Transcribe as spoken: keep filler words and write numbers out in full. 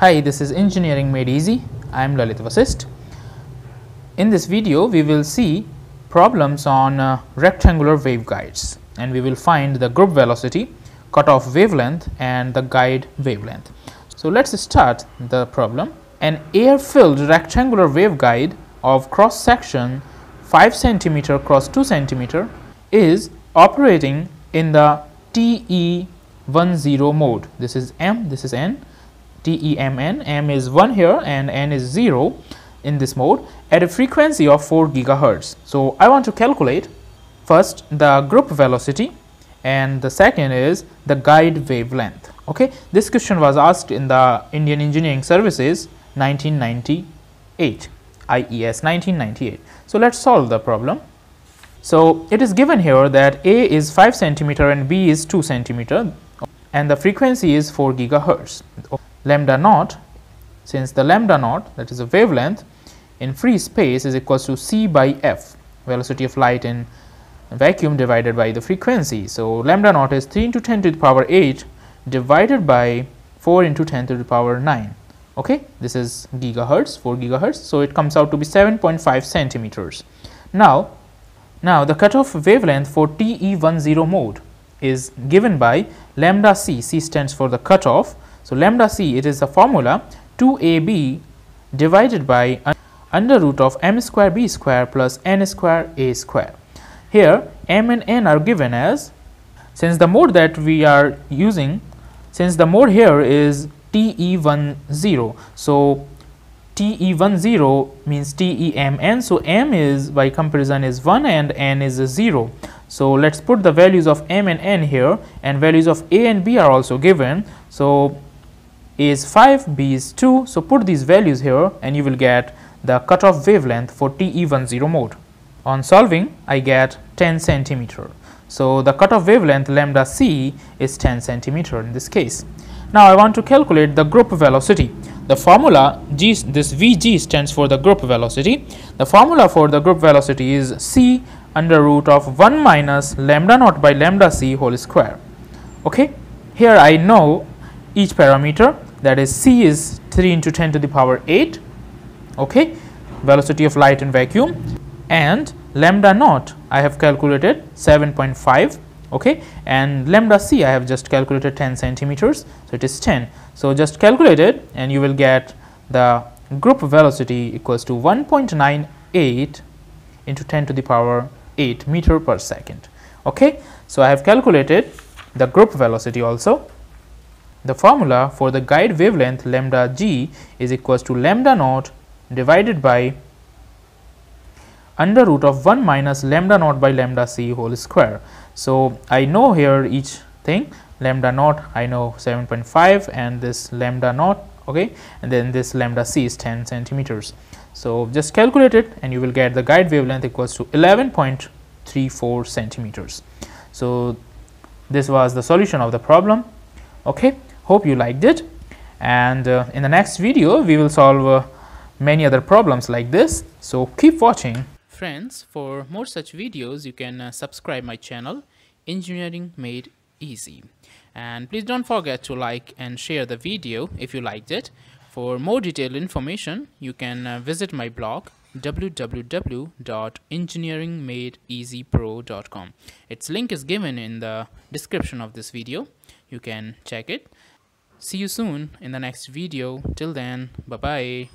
Hi, this is Engineering Made Easy. I am Lalit Vasist. In this video, we will see problems on uh, rectangular waveguides, and we will find the group velocity, cutoff wavelength, and the guide wavelength. So, let's start the problem. An air-filled rectangular waveguide of cross-section five centimeter cross two centimeter is operating in the T E ten mode. This is M, this is N. T E M N, M is one here and N is zero in this mode at a frequency of four gigahertz. So, I want to calculate first the group velocity and the second is the guide wavelength. Okay, this question was asked in the Indian Engineering Services nineteen ninety-eight, I E S nineteen ninety-eight. So, let's solve the problem. So, it is given here that A is five centimeter and B is two centimeter and the frequency is four gigahertz. Lambda naught, since the lambda naught, that is a wavelength in free space, is equals to c by f, velocity of light in vacuum divided by the frequency. So, lambda naught is three into ten to the power eight divided by four into ten to the power nine. Okay, this is gigahertz, four gigahertz. So, it comes out to be seven point five centimeters. Now, now the cutoff wavelength for T E ten mode is given by lambda c. C stands for the cutoff. So, lambda c, it is the formula two A B divided by under root of m square b square plus n square a square. Here m and n are given as, since the mode that we are using, since the mode here is T E ten. So, T E ten means T E M N. So, m is by comparison is one and n is zero. So, let us put the values of m and n here, and values of a and b are also given. So, A is five, B is two. So, put these values here and you will get the cutoff wavelength for T E ten mode. On solving, I get ten centimeter. So, the cutoff wavelength lambda c is ten centimeter in this case. Now, I want to calculate the group velocity. The formula, G, this V G stands for the group velocity. The formula for the group velocity is c under root of one minus lambda naught by lambda c whole square. Okay, here I know each parameter, that is c is three into ten to the power eight, okay, velocity of light in vacuum, and lambda naught I have calculated seven point five, okay, and lambda c I have just calculated ten centimeters, so it is ten. So, just calculate it and you will get the group velocity equals to one point nine eight into ten to the power eight meter per second. Okay, so I have calculated the group velocity also. The formula for the guide wavelength lambda g is equals to lambda naught divided by under root of one minus lambda naught by lambda c whole square. So, I know here each thing, lambda naught I know seven point five and this lambda naught, okay, and then this lambda c is ten centimeters. So, just calculate it and you will get the guide wavelength equals to eleven point three four centimeters. So, this was the solution of the problem. Okay, hope you liked it, and uh, in the next video we will solve uh, many other problems like this. So, keep watching. Friends, for more such videos you can uh, subscribe my channel Engineering Made Easy, and please don't forget to like and share the video if you liked it. For more detailed information you can uh, visit my blog w w w dot engineering made easy pro dot com. Its link is given in the description of this video. You can check it. See you soon in the next video. Till then, bye bye.